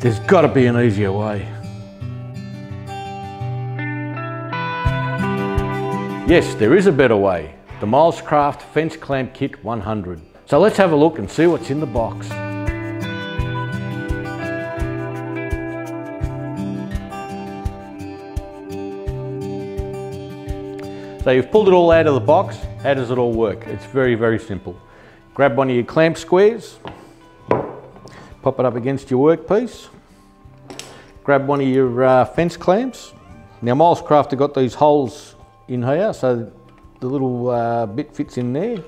There's got to be an easier way. Yes, there is a better way. The Milescraft Fence Clamp Kit 100. So let's have a look and see what's in the box. So you've pulled it all out of the box. How does it all work? It's very, very simple. Grab one of your clamp squares. Pop it up against your workpiece. Grab one of your fence clamps. Now Milescraft have got these holes in here, so the little bit fits in there.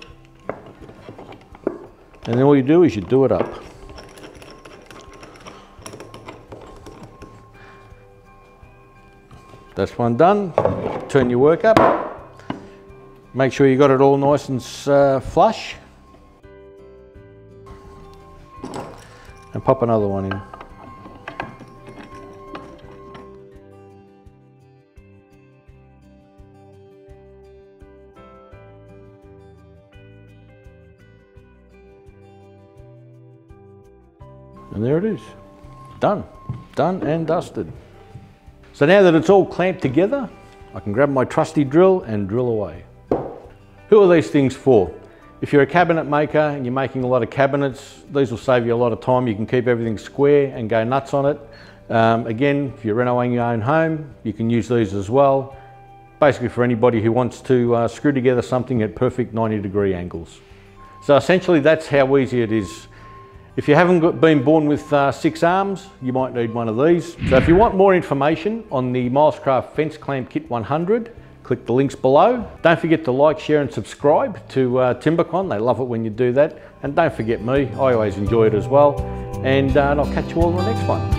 And then all you do is you do it up. That's one done. Turn your work up. Make sure you got it all nice and flush. And pop another one in. And there it is. Done. Done and dusted. So now that it's all clamped together, I can grab my trusty drill and drill away. Who are these things for? If you're a cabinet maker and you're making a lot of cabinets, these will save you a lot of time. You can keep everything square and go nuts on it. Again, if you're renovating your own home, you can use these as well. Basically for anybody who wants to screw together something at perfect 90-degree angles. So essentially that's how easy it is. If you haven't been born with 6 arms, you might need one of these. So if you want more information on the Milescraft Fence Clamp Kit 100, click the links below. Don't forget to like, share and subscribe to Timbecon. They love it when you do that. And don't forget me, I always enjoy it as well. And I'll catch you all in the next one.